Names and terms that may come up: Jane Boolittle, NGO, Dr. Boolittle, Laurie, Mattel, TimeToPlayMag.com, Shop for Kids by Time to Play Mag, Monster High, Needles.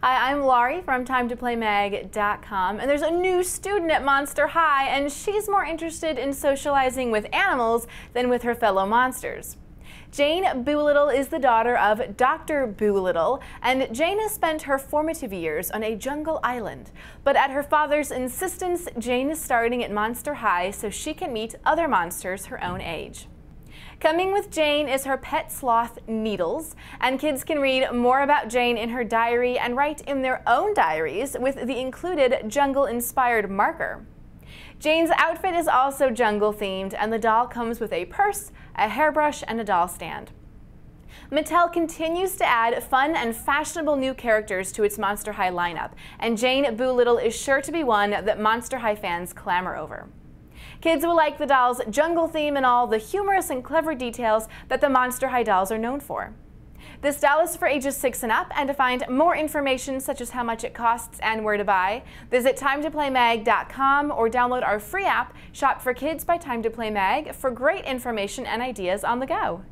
Hi, I'm Laurie from TimeToPlayMag.com, and there's a new student at Monster High, and she's more interested in socializing with animals than with her fellow monsters. Jane Boolittle is the daughter of Dr. Boolittle, and Jane has spent her formative years on a jungle island. But at her father's insistence, Jane is starting at Monster High so she can meet other monsters her own age. Coming with Jane is her pet sloth, Needles, and kids can read more about Jane in her diary and write in their own diaries with the included jungle-inspired marker. Jane's outfit is also jungle-themed, and the doll comes with a purse, a hairbrush, and a doll stand. Mattel continues to add fun and fashionable new characters to its Monster High lineup, and Jane Boolittle is sure to be one that Monster High fans clamor over. Kids will like the doll's jungle theme and all the humorous and clever details that the Monster High dolls are known for. This doll is for ages 6 and up, and to find more information such as how much it costs and where to buy, visit TimeToPlayMag.com or download our free app, Shop for Kids by Time to Play Mag, for great information and ideas on the go.